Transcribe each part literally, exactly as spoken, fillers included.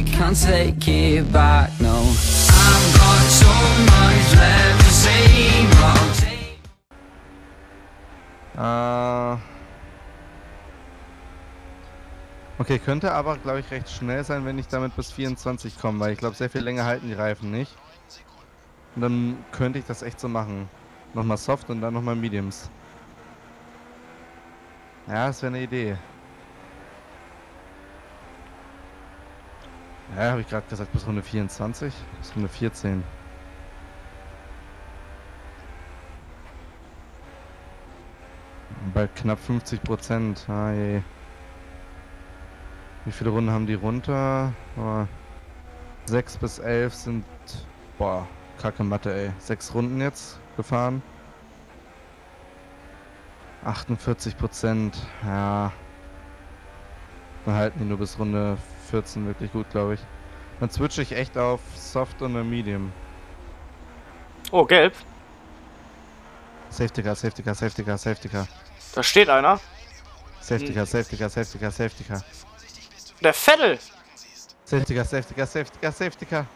you can't take it back, no. I've got so much left to say, I'll take. Uh, okay, könnte aber, glaube ich, recht schnell sein, wenn ich damit bis vierundzwanzig komme, weil ich glaube, sehr viel länger halten die Reifen nicht. Und dann könnte ich das echt so machen. Nochmal Soft und dann nochmal Mediums. Ja, das wäre eine Idee. Ja, habe ich gerade gesagt, bis Runde vierundzwanzig, bis Runde vierzehn. Bei knapp fünfzig Prozent. Ah, je. Wie viele Runden haben die runter? Oh, sechs bis elf sind... Boah, kacke Matte, ey. sechs Runden jetzt gefahren. achtundvierzig Prozent, ja. Dann halten die nur bis Runde vierzehn wirklich gut, glaube ich. Dann switche ich echt auf Soft und Medium. Oh, gelb. Safety Car, Safety Car, Safety Car, Safety Car. Da steht einer. Safety Car, hm. Safety Car, Safety Car, Safety Car. Der Vettel! Safety Car, Safety Car, Safety Car, Safety Car.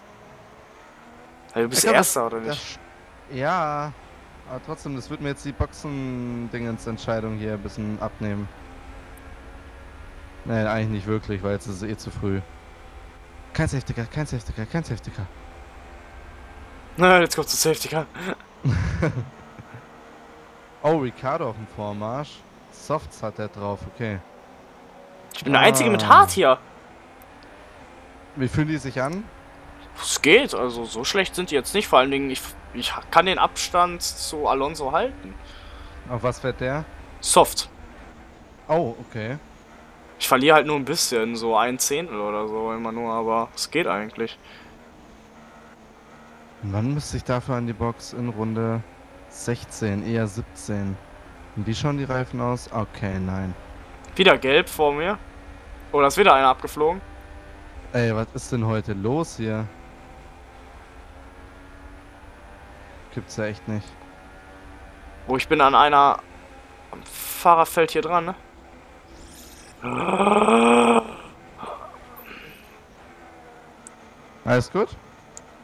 Hey, du bist Erster, oder nicht? Das, ja, aber trotzdem, das wird mir jetzt die Boxen-Dingens-Entscheidung hier ein bisschen abnehmen. Nein, eigentlich nicht wirklich, weil jetzt ist es eh zu früh. Kein Safety Car, kein Safety Car, kein Safety Car. Na, jetzt kommt zu Safety Car. Oh, Ricardo auf dem Vormarsch. Softs hat er drauf, okay. Ich bin ah. der Einzige mit Hard hier. Wie fühlen die sich an? Es geht, also so schlecht sind die jetzt nicht. Vor allen Dingen, ich, ich kann den Abstand zu Alonso halten. Auf was fährt der? Soft. Oh, okay. Ich verliere halt nur ein bisschen, so ein Zehntel oder so immer nur, aber es geht eigentlich. Wann müsste ich dafür an die Box? In Runde sechzehn, eher siebzehn. Und wie schauen die Reifen aus? Okay, nein. Wieder gelb vor mir. Oh, da ist wieder einer abgeflogen. Ey, was ist denn heute los hier? Gibt's ja echt nicht. Oh, ich bin an einer... am Fahrerfeld hier dran, ne? Alles gut?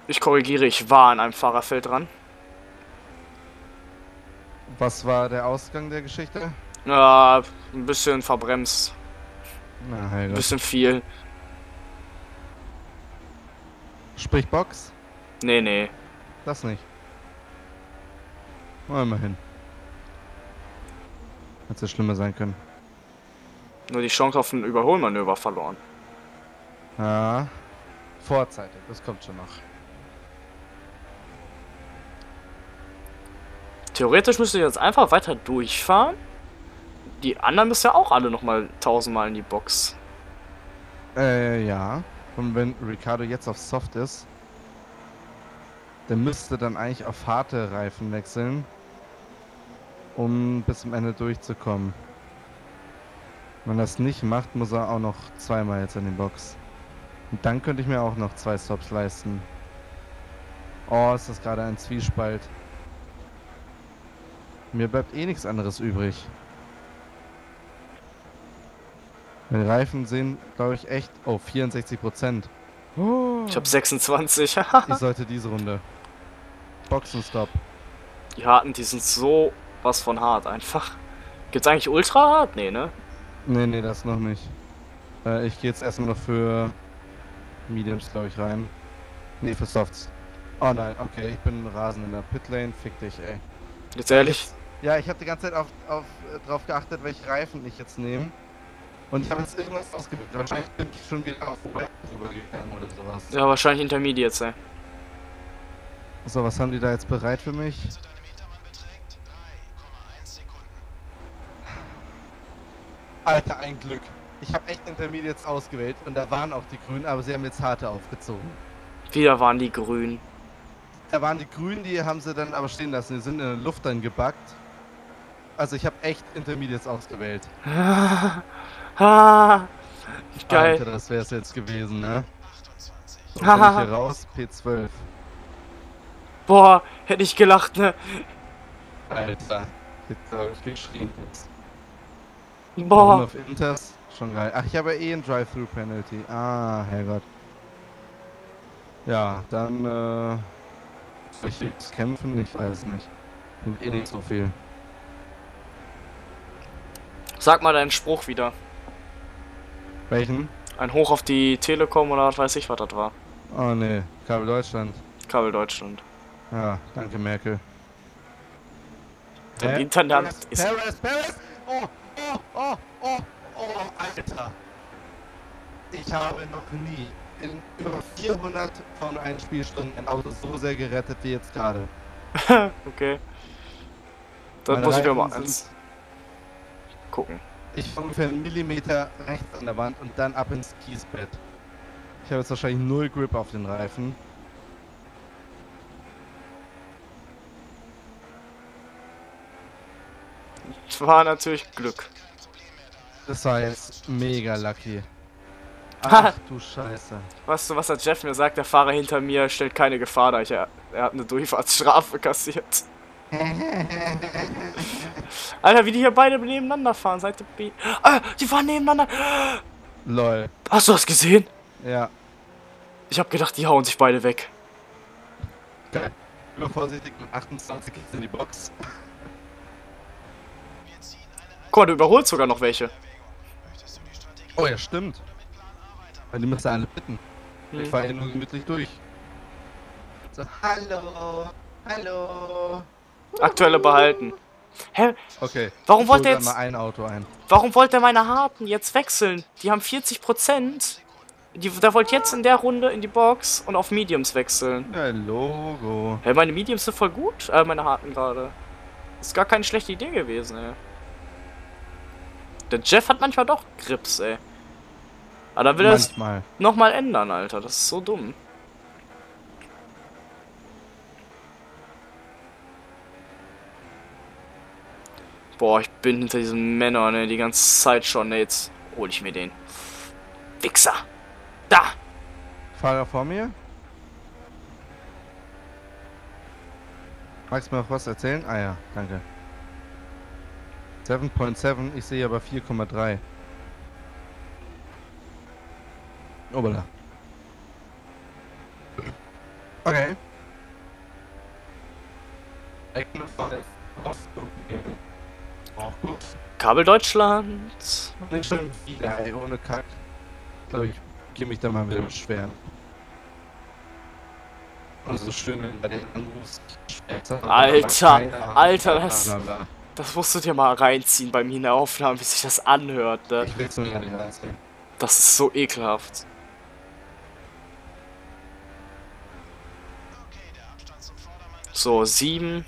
Ich korrigiere, ich war an einem Fahrerfeld dran. Was war der Ausgang der Geschichte? Ja, ein bisschen verbremst. Na, Heilige. Ein bisschen viel. Sprich Box? Nee, nee. Das nicht. Na, immerhin. Hätte es schlimmer sein können. Nur die Chance auf ein Überholmanöver verloren. Ja. Vorzeitig, das kommt schon noch. Theoretisch müsste ich jetzt einfach weiter durchfahren. Die anderen müssen ja auch alle nochmal tausendmal in die Box. Äh, ja. Und wenn Ricardo jetzt auf Soft ist, der müsste dann eigentlich auf harte Reifen wechseln, um bis zum Ende durchzukommen. Wenn er das nicht macht, muss er auch noch zweimal jetzt in die Box. Und dann könnte ich mir auch noch zwei Stops leisten. Oh, ist das gerade ein Zwiespalt. Mir bleibt eh nichts anderes übrig. Die Reifen sehen, glaube ich, echt... Oh, vierundsechzig Prozent. Oh. Ich habe sechsundzwanzig. Ich sollte diese Runde. Boxenstopp. Die harten, die sind so was von hart einfach. Gibt's eigentlich ultra hart? Nee, ne? Nee, nee, das noch nicht. Äh, ich gehe jetzt erstmal noch für Mediums, glaube ich, rein. Nee, für Softs. Oh nein, okay, ich bin rasend in der Pitlane. Fick dich, ey. Jetzt ehrlich? Jetzt, ja, ich habe die ganze Zeit auf, auf, drauf geachtet, welche Reifen ich jetzt nehme. Und ich habe jetzt irgendwas ausgewählt. Wahrscheinlich bin ich schon wieder auf Web drüber gegangen oder sowas. Ja, wahrscheinlich Intermediate sein. So, was haben die da jetzt bereit für mich? Alter, ein Glück. Ich habe echt Intermediates ausgewählt und da waren auch die Grünen, aber sie haben jetzt harte aufgezogen. Wieder waren die Grünen. Da waren die Grünen, die haben sie dann aber stehen lassen. Die sind in der Luft dann gebackt. Also ich habe echt Intermediates ausgewählt. Geil. Alter, das wäre es jetzt gewesen, ne? So, komm ich hier raus, P zwölf. Boah, hätte ich gelacht, ne? Alter, jetzt habe ich geschrien. Boah. Auf Inters, schon geil. Ach, ich habe eh ein Drive-Thru-Penalty. Ah, Herrgott. Ja, dann äh, soll ich jetzt kämpfen? Ich weiß nicht. Bringt eh nicht so viel. Sag mal deinen Spruch wieder. Welchen? Ein Hoch auf die Telekom oder was weiß ich, was das war. Oh ne, Kabel Deutschland. Kabel Deutschland. Ja, danke Merkel. Der äh, Intendant Paris, ist... Paris, Paris! Oh, oh, oh, oh, oh, Alter! Ich habe noch nie in über vierhundert von einem Spielstunden ein Auto so sehr gerettet wie jetzt gerade. Okay. Dann muss ich mir mal eins gucken. Ich fange ungefähr einen Millimeter rechts an der Wand und dann ab ins Kiesbett. Ich habe jetzt wahrscheinlich null Grip auf den Reifen. Das war natürlich Glück. Das war jetzt mega lucky. Ach du Scheiße. Weißt du, was der Jeff mir sagt? Der Fahrer hinter mir stellt keine Gefahr dar. Ich, er, er hat eine Durchfahrtsstrafe kassiert. Alter, wie die hier beide nebeneinander fahren. Seite B. Ah, die fahren nebeneinander. Lol. Hast du das gesehen? Ja. Ich hab gedacht, die hauen sich beide weg. Geil. Nur vorsichtig mit achtundzwanzig geht's in die Box. Guck mal, du überholst sogar noch welche. Oh ja, stimmt. Weil die müssen alle bitten. Hm. Ich fahre ja nur gemütlich durch. So, hallo, hallo. Aktuelle behalten. Hä? Okay. Warum wollte er jetzt... mal ein Auto ein. Warum wollte er meine Harten jetzt wechseln? Die haben vierzig Prozent. Der wollte jetzt in der Runde in die Box und auf Mediums wechseln. Ja, Logo. Hä, meine Mediums sind voll gut. Äh, meine Harten gerade. Ist gar keine schlechte Idee gewesen, ey. Der Jeff hat manchmal doch Grips, ey. Aber da will er es nochmal ändern, Alter. Das ist so dumm. Boah, ich bin hinter diesen Männern, ne, die ganze Zeit schon. Ne, jetzt hol ich mir den. Wichser! Da! Fahrer vor mir? Magst du mir noch was erzählen? Ah ja, danke. sieben Komma sieben, ich sehe aber vier Komma drei. Obala. Okay. Kabel Deutschland. Nicht schon wieder, ey, ohne Kack. Ich glaube, ich gehe mich da mal wieder beschweren. Und so schön, wenn du den anrufst. Alter, Alter, das... Das musst du dir mal reinziehen bei mir in der Aufnahme, wie sich das anhört, ne? Ich will's nur nicht reinziehen. Das ist so ekelhaft. So, sieben.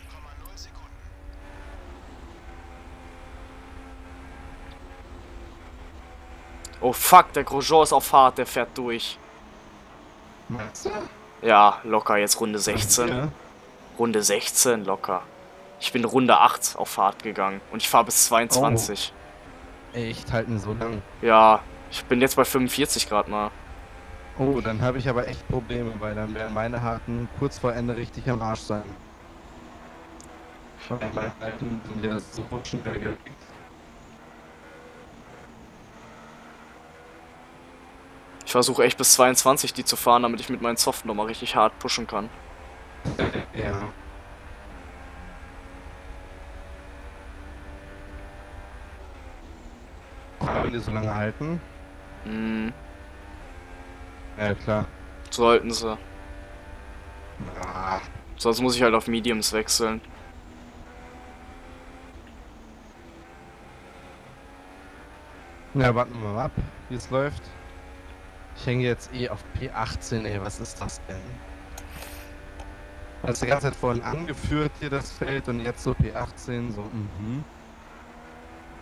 Oh fuck, der Grosjean ist auf hart, der fährt durch. Ja, locker, jetzt Runde sechzehn. Runde sechzehn, locker. Ich bin Runde acht auf Fahrt gegangen und ich fahre bis zweiundzwanzig. Oh. Echt? Halten so lang? Ja, ich bin jetzt bei fünfundvierzig Grad mal. Oh, dann habe ich aber echt Probleme, weil dann werden meine Harten kurz vor Ende richtig am Arsch sein. Weil meine Harten sind ja so rutschen. Ich versuche echt bis zweiundzwanzig die zu fahren, damit ich mit meinen Soften nochmal richtig hart pushen kann. Ja. Die so lange halten? Mhm. Ja, klar. Sollten sie. Ah. Sonst muss ich halt auf Mediums wechseln. Ja, warten wir mal ab, wie es läuft. Ich hänge jetzt eh auf P achtzehn, ey, was ist das denn? Hast du die ganze Zeit vorhin angeführt hier das Feld und jetzt so P achtzehn, so mhm.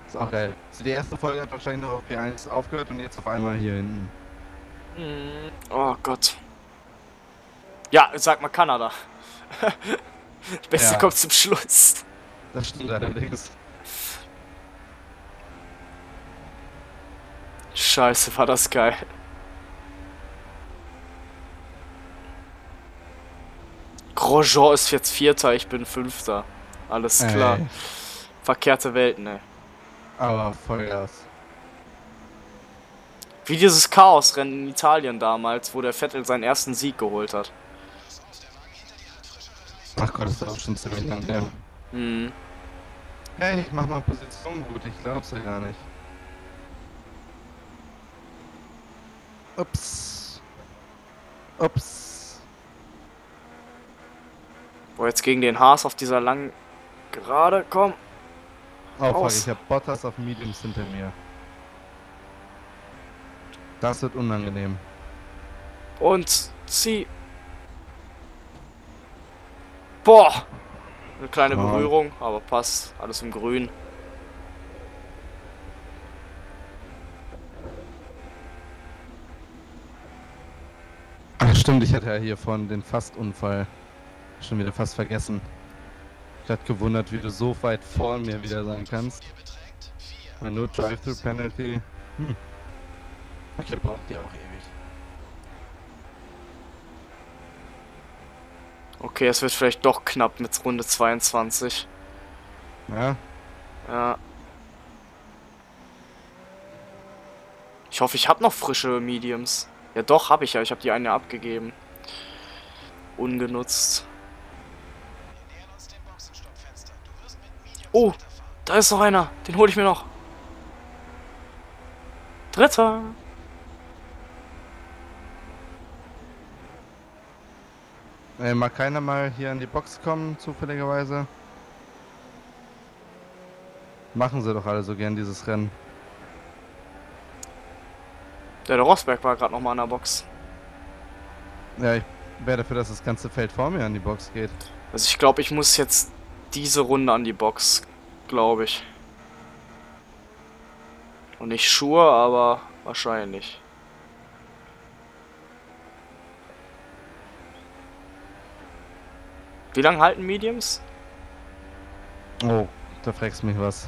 Ist auch geil. Also die erste Folge hat wahrscheinlich noch auf P eins aufgehört und jetzt auf einmal hier hinten. Oh Gott. Ja, sag mal Kanada. Das Beste ja. Kommt zum Schluss. Das stimmt allerdings. Scheiße, war das geil. Grosjean ist jetzt Vierter, ich bin Fünfter. Alles klar. Ey. Verkehrte Welt, ne. Aber Vollgas. Wie dieses Chaosrennen in Italien damals, wo der Vettel seinen ersten Sieg geholt hat. Ach Gott, das ist auch schon ziemlich lang her. Mhm. Hey, ich mach mal Position gut, ich glaub's ja gar nicht. Ups. Ups. Boah, jetzt gegen den Haas auf dieser langen Gerade, komm. Oh, fuck, ich hab Bottas auf Mediums hinter mir. Das wird unangenehm. Und zieh. Boah. Eine kleine oh. Berührung, aber passt. Alles im Grün. Ach stimmt, ich hatte ja hier vorhin den Fastunfall. Schon wieder fast vergessen. Ich hatte gewundert, wie du so weit vor mir wieder sein kannst. Nur no Drive-Thru-Penalty. Hm. Okay, braucht die auch ewig. Okay, es wird vielleicht doch knapp mit Runde zweiundzwanzig. Ja? Ja. Ich hoffe, ich habe noch frische Mediums. Ja doch, habe ich ja. Ich habe die eine abgegeben. Ungenutzt. Oh, da ist noch einer. Den hole ich mir noch. Dritter. Ey, mag keiner mal hier an die Box kommen, zufälligerweise? Machen sie doch alle so gern, dieses Rennen. Ja, der Rosberg war gerade nochmal an der Box. Ja, ich wäre dafür, dass das ganze Feld vor mir an die Box geht. Also ich glaube, ich muss jetzt diese Runde an die Box, glaube ich. Und nicht sure, aber wahrscheinlich. Wie lange halten Mediums? Oh, da fragst du mich was.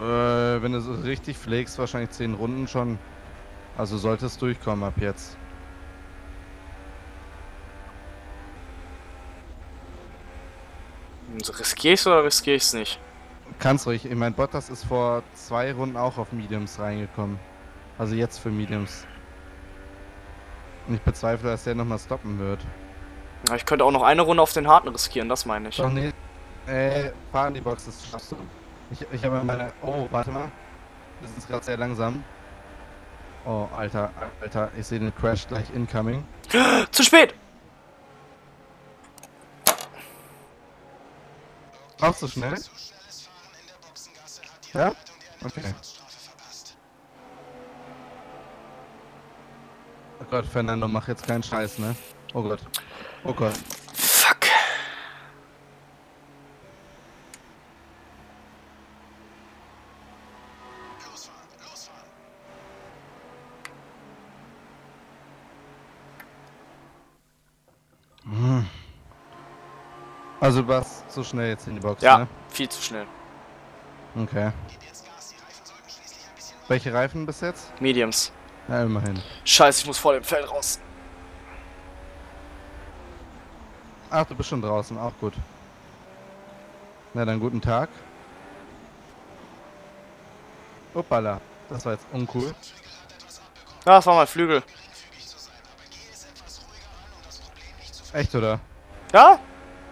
Äh, wenn du so richtig pflegst, wahrscheinlich zehn Runden schon. Also solltest du durchkommen ab jetzt. Riskiere ich es oder riskiere ich es nicht? Kannst ruhig. Ich meine, Bottas ist vor zwei Runden auch auf Mediums reingekommen. Also jetzt für Mediums. Und ich bezweifle, dass der nochmal stoppen wird. Ich könnte auch noch eine Runde auf den Harten riskieren, das meine ich. Doch, nee. Äh, fahren die Box, das schaffst du. Ich, ich habe meine... Oh, warte mal. Das ist gerade sehr langsam. Oh, Alter, Alter. Ich sehe den Crash gleich incoming. Zu spät! Auch so schnell? Ja? Okay. Oh Gott, Fernando, mach jetzt keinen Scheiß, ne? Oh Gott. Oh Gott. Fuck. Losfahren, losfahren. Hm. Also du warst zu schnell jetzt in die Box, ja, ne? Viel zu schnell. Okay. Welche Reifen bis jetzt? Mediums. Na, immerhin. Scheiße, ich muss vor dem Feld raus. Ach, du bist schon draußen, auch gut. Na dann, guten Tag. Uppala, das war jetzt uncool. Ja, das war mein Flügel. Echt, oder? Ja?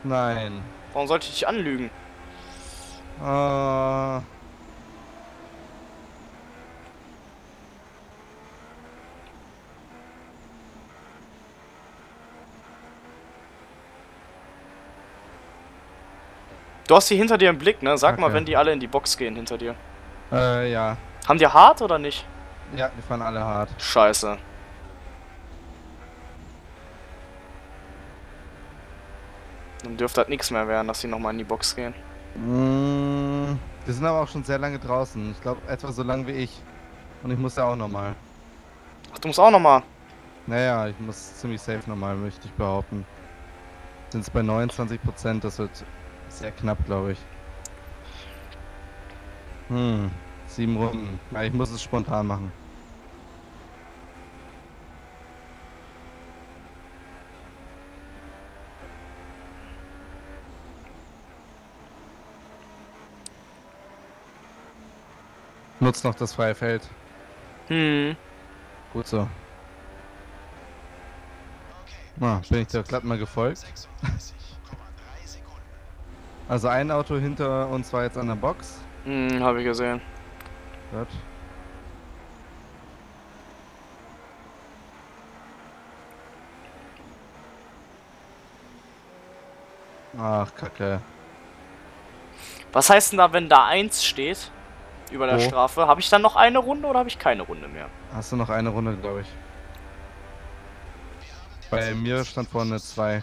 Nein. Warum sollte ich dich anlügen? Uh... Du hast die hinter dir im Blick, ne? Sag okay. mal, wenn die alle in die Box gehen hinter dir. Äh, ja. Haben die hart oder nicht? Ja, die fahren alle hart. Scheiße. Dann dürfte halt nichts mehr werden, dass die nochmal in die Box gehen. Mmh, die sind aber auch schon sehr lange draußen. Ich glaube, etwa so lang wie ich. Und ich muss ja auch nochmal. Ach, du musst auch nochmal? Naja, ich muss ziemlich safe nochmal, möchte ich behaupten. Sind es bei neunundzwanzig Prozent, das wird sehr knapp, glaube ich. Hm, sieben Runden. Ja, ich muss es spontan machen. nutzt noch das freie Feld. Hm. Gut so. Na, bin ich der Klappe mal gefolgt. Also ein Auto hinter uns war jetzt an der Box. Hm, habe ich gesehen. Gut. Ach, Kacke. Was heißt denn da, wenn da eins steht? Über der oh. Strafe. Habe ich dann noch eine Runde oder habe ich keine Runde mehr? Hast du noch eine Runde, glaube ich. Bei mir stand vorne zwei.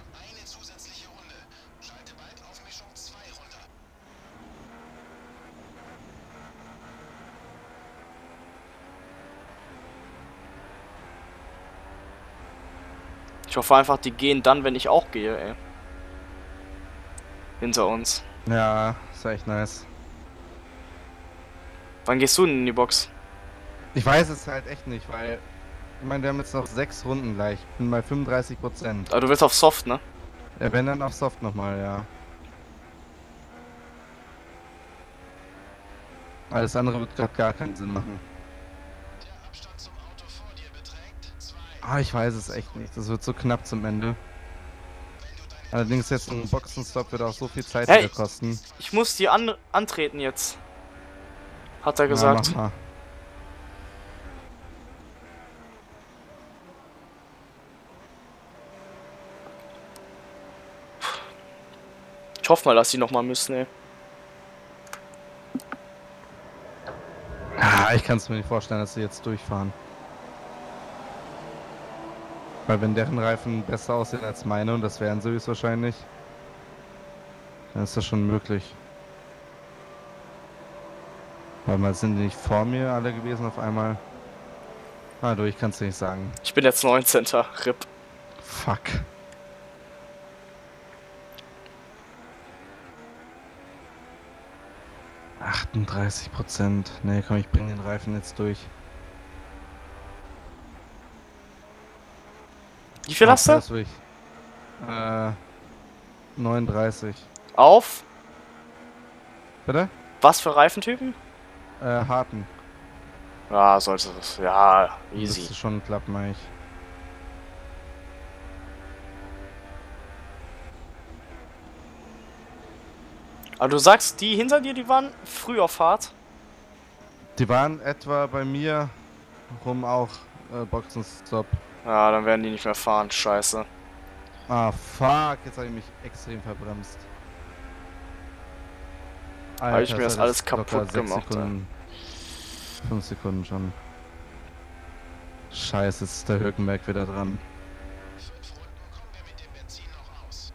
Ich hoffe einfach, die gehen dann, wenn ich auch gehe, ey. Hinter uns. Ja, ist echt nice. Wann gehst du denn in die Box? Ich weiß es halt echt nicht, weil... Ich meine, wir haben jetzt noch sechs Runden gleich. Ich bin bei fünfunddreißig Prozent. Aber du willst auf Soft, ne? Ja, wenn, dann auf Soft nochmal, ja. Alles andere wird gerade gar keinen Sinn machen. Der Abstand zum Auto vor dir beträgt zwei. Ah, ich weiß es echt nicht. Das wird so knapp zum Ende. Allerdings jetzt ein Boxenstopp wird auch so viel Zeit hey, kosten. Ich, ich muss die an antreten jetzt. Hat er gesagt. Ja, mach mal. Ich hoffe mal, dass die nochmal müssen, ey. Ah, ich kann es mir nicht vorstellen, dass sie jetzt durchfahren. Weil wenn deren Reifen besser aussehen als meine, und das wären sie wahrscheinlich, dann ist das schon möglich. Weil mal sind die nicht vor mir alle gewesen auf einmal. Ah, du, ich kann's dir nicht sagen. Ich bin jetzt neunzehnter R I P. Fuck. achtunddreißig Prozent. Ne, komm, ich bring den Reifen jetzt durch. Wie viel hast du? Äh, neununddreißig. Auf? Bitte? Was für Reifentypen? Äh, harten. Ja, sollte das. Ja, easy. Das ist schon klappen, eigentlich. Aber du sagst, die hinter dir, die waren früh auf Fahrt? Die waren etwa bei mir rum auch äh, Boxenstopp. Ja, dann werden die nicht mehr fahren, scheiße. Ah, fuck, jetzt habe ich mich extrem verbremst. Habe ich mir das alles kaputt gemacht. fünf Sekunden schon. Scheiße, jetzt ist der Hülkenberg wieder dran. fünf Runden kommt er mit dem Benzin noch aus.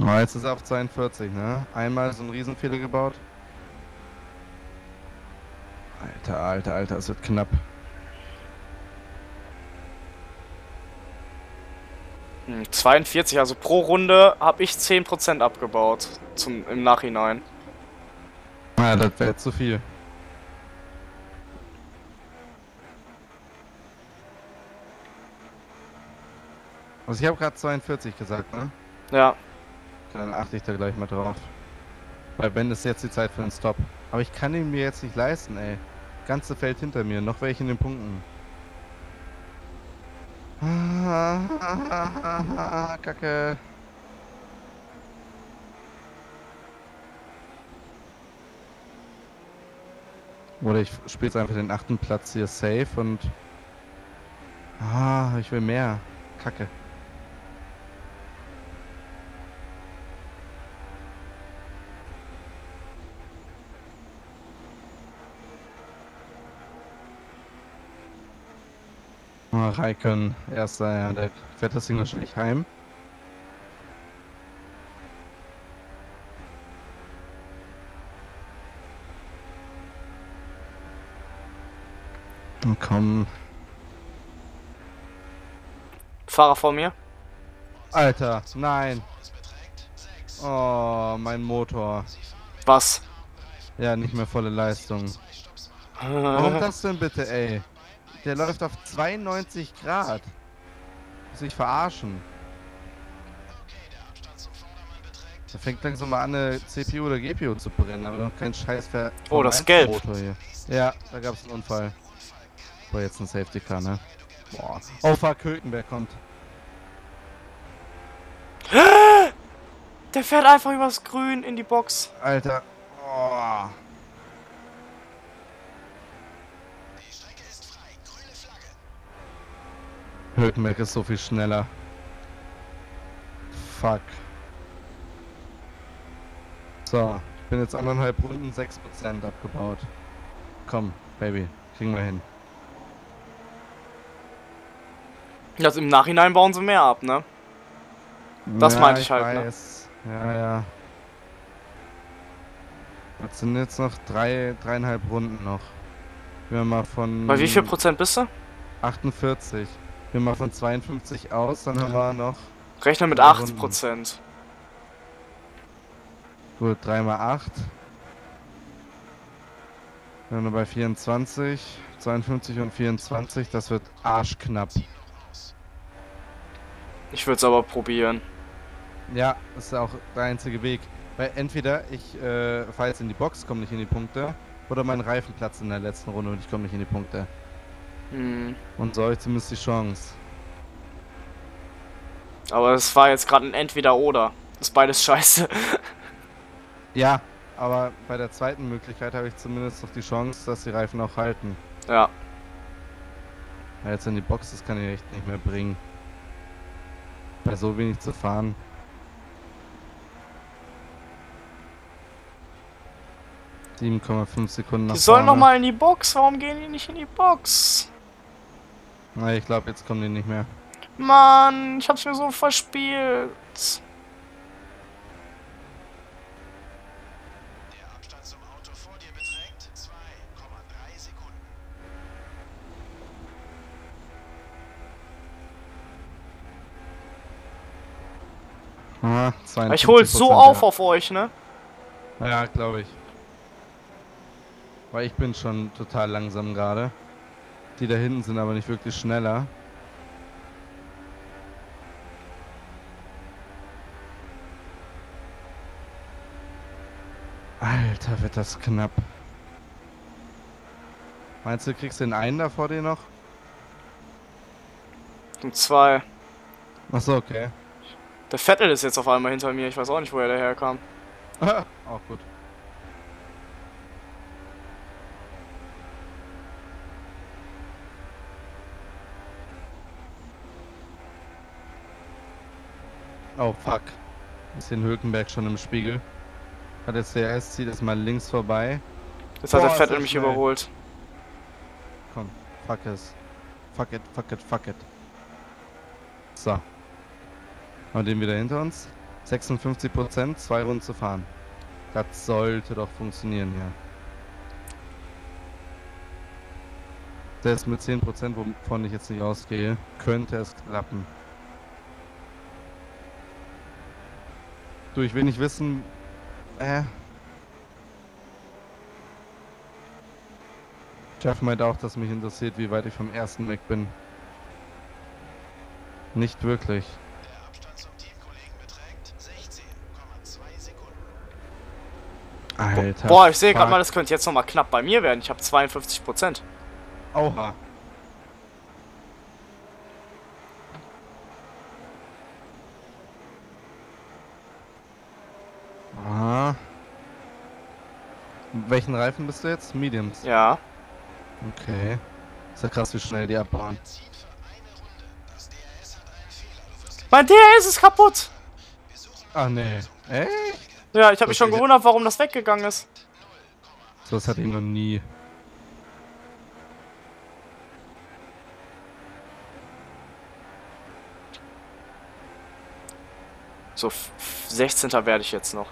Oh, jetzt ist er auf zweiundvierzig, ne? Einmal so ein Riesenfehler gebaut. Alter, alter, alter, es wird knapp. zweiundvierzig, also pro Runde habe ich zehn Prozent abgebaut zum, im Nachhinein. Na, ja, das wäre zu viel. Also ich habe gerade zweiundvierzig gesagt, ne? Ja. Dann achte ich da gleich mal drauf. Weil wenn ist jetzt die Zeit für einen Stop. Aber ich kann ihn mir jetzt nicht leisten, ey. Ganze Feld hinter mir, noch welche in den Punkten. Kacke. Oder ich spiele jetzt einfach den achten Platz hier safe und... Ah, ich will mehr. Kacke. Raikön, erster, ja, der fährt das Ding wahrscheinlich heim. Und komm. Fahrer vor mir. Alter, nein. Oh, mein Motor. Was? Ja, nicht mehr volle Leistung. Warum das denn bitte, ey? Der läuft auf zweiundneunzig Grad. Muss ich verarschen. Okay, der Abstand zum Vordermann beträgt Da fängt langsam mal an, eine C P U oder G P U zu brennen, aber noch kein Scheiß Ver Oh, das ist gelb. Hier. Ja, da gab es einen Unfall. War jetzt ein Safety Car, ne? Boah. Oh, fuck, Hülkenberg kommt. Der fährt einfach übers Grün in die Box. Alter. Oh. Die Strecke ist frei. Grüne Flagge. Hülkenberg ist so viel schneller. Fuck. So, ich bin jetzt anderthalb Runden sechs Prozent abgebaut. Komm, Baby, kriegen wir hin. Also im Nachhinein bauen sie mehr ab, ne? Das ja, meinte ich, ich halt, weiß. Ne? Ja, ja. Das sind jetzt noch drei, dreieinhalb Runden noch. Gehen wir mal von... Bei wie viel Prozent bist du? achtundvierzig. Gehen wir mal von zweiundfünfzig aus, dann haben wir noch... Rechne mit achtzig Prozent. Gut, drei mal acht. Dann sind wir bei vierundzwanzig, zweiundfünfzig und vierundzwanzig, das wird arschknapp. Ich würde es aber probieren. Ja, das ist auch der einzige Weg. Weil entweder ich äh, fahre jetzt in die Box, komme nicht in die Punkte, oder mein Reifen platzt in der letzten Runde und ich komme nicht in die Punkte. Hm. Und so habe ich zumindest die Chance. Aber es war jetzt gerade ein Entweder-Oder. Das ist beides scheiße. Ja, aber bei der zweiten Möglichkeit habe ich zumindest noch die Chance, dass die Reifen auch halten. Ja. Weil jetzt in die Box, das kann ich echt nicht mehr bringen. Bei so wenig zu fahren. sieben Komma fünf Sekunden nach vorne. Die sollen nochmal in die Box, warum gehen die nicht in die Box? Na, ich glaube, jetzt kommen die nicht mehr. Mann, ich hab's mir so verspielt. zweiundfünfzig Prozent. Ich hol's so auf ja. auf euch, ne? Ja, glaube ich. Weil ich bin schon total langsam gerade. Die da hinten sind aber nicht wirklich schneller. Alter, wird das knapp. Meinst du, kriegst du den einen da vor dir noch? Und zwei. Achso, okay. Der Vettel ist jetzt auf einmal hinter mir, ich weiß auch nicht, woher der herkam. Auch gut. Oh fuck. Ist den Hülkenberg schon im Spiegel. Hat jetzt der C R S, zieht jetzt mal links vorbei. Jetzt hat der Vettel mich überholt. Komm, fuck es. Fuck it, fuck it, fuck it. So. Haben wir den wieder hinter uns. sechsundfünfzig Prozent, zwei Runden zu fahren. Das sollte doch funktionieren, ja. Selbst mit zehn Prozent, wovon ich jetzt nicht ausgehe, könnte es klappen. Du, ich will nicht wissen... Äh... Jeff meint auch, dass mich interessiert, wie weit ich vom ersten weg bin. Nicht wirklich. Alter, boah, ich sehe gerade mal, das könnte jetzt nochmal knapp bei mir werden. Ich habe zweiundfünfzig Prozent. Oha. Aha. Mit welchen Reifen bist du jetzt? Mediums? Ja. Okay. Ist ja krass, wie schnell die abbauen. Mein D R S ist kaputt! Ach nee. Echt? Ja, ich hab mich schon gewundert, warum das weggegangen ist. So, das hat ihn noch nie. So, sechzehnter werde ich jetzt noch.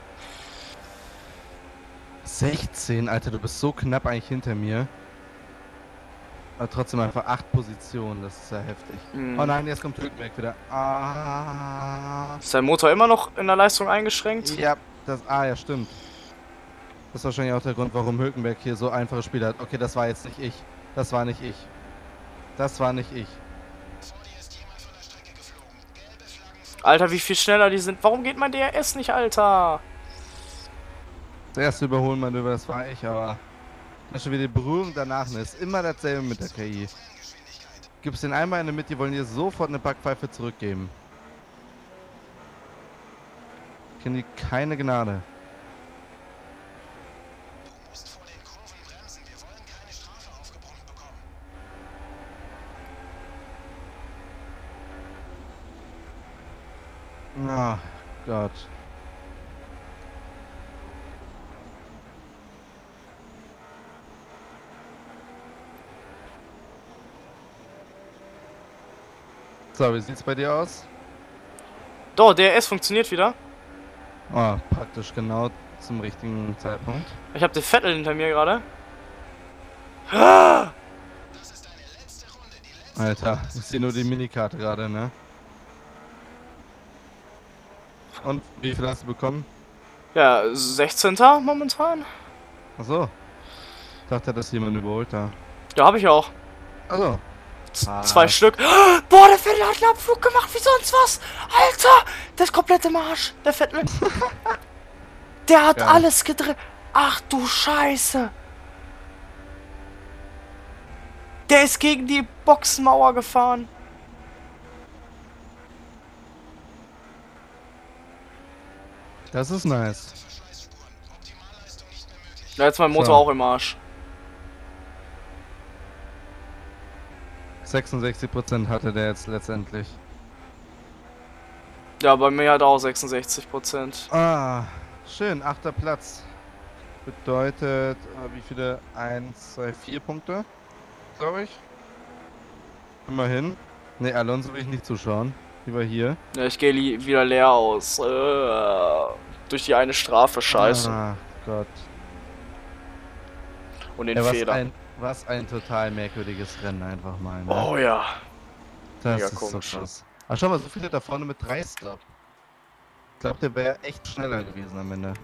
sechzehn? Alter, du bist so knapp eigentlich hinter mir. Aber trotzdem einfach acht Positionen, das ist ja heftig. Mm. Oh nein, jetzt kommt Hülkenberg wieder. Ah. Ist dein Motor immer noch in der Leistung eingeschränkt? Ja. Das, ah ja, stimmt. Das ist wahrscheinlich auch der Grund, warum Hülkenberg hier so einfache Spiele hat. Okay, das war jetzt nicht ich. Das war nicht ich. Das war nicht ich. Vor dir ist jemand von der Strecke geflogen. Gelbe Flaggen Alter, wie viel schneller die sind. Warum geht mein D R S nicht, Alter? Das erste Überholmanöver, das war ich, aber... Das ist schon wieder die Berührung danach, ne? Ist immer dasselbe mit der K I. Gibst den einmal in der Mitte, die wollen dir sofort eine Backpfeife zurückgeben. Kennen die keine Gnade. Na, Gott. So, wie sieht's bei dir aus? Doch, D R S funktioniert wieder. Oh, praktisch genau zum richtigen Zeitpunkt. Ich habe den Vettel hinter mir gerade. Ah! Alter, ich sehe nur die Minikarte gerade, ne? Und wie viel hast du bekommen? Ja, sechzehnter momentan. Achso. Ich dachte, dass jemand überholt da. Ja, habe ich auch. Also. Ah. Zwei Stück. Boah, der Vettel hat einen Abflug gemacht, wie sonst was. Alter, das komplette Marsch. Der Vettel. Der hat ja alles gedreht. Ach du Scheiße. Der ist gegen die Boxenmauer gefahren. Das ist nice. Da ja, ist mein Motor so auch im Arsch. sechsundsechzig Prozent hatte der jetzt letztendlich. Ja, bei mir hat auch sechsundsechzig Prozent. Ah, schön, achter Platz. Bedeutet, wie viele? eins, zwei, vier Punkte, glaube ich. Immerhin. Ne, Alonso will ich nicht zuschauen. Lieber hier. Ja, ich gehe wieder leer aus. Äh, durch die eine Strafe, scheiße. Ah, Gott. Und den ja, was Fehler. Ein, was ein total merkwürdiges Rennen einfach mal. Ne? Oh ja. Das mega ist komisch. So krass. Ach schau mal, so viele da vorne mit drei Stop. Ich glaube, der wäre echt schneller gewesen am Ende.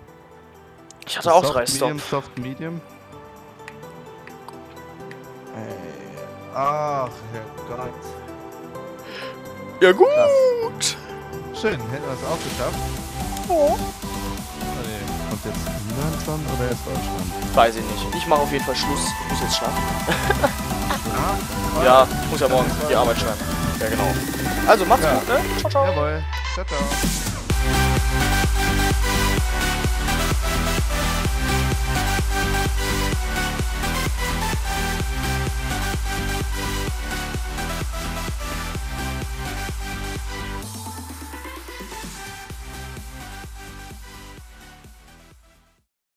Ich hatte das auch drei Stop. Medium, Soft, Medium. Ey. Ach, Herrgott. Ja gut! Krass. Schön, hätten wir es auch geschafft. Oh. Nee, kommt jetzt niemand schon oder erst Deutschland? Weiß ich nicht. Ich mache auf jeden Fall Schluss. Ich muss jetzt schlafen. Ja, ja, ich muss ja morgen die Arbeit schreiben. Ja genau. Also macht's ja gut, ne? Ciao, ciao. Jawohl. Ciao, ciao.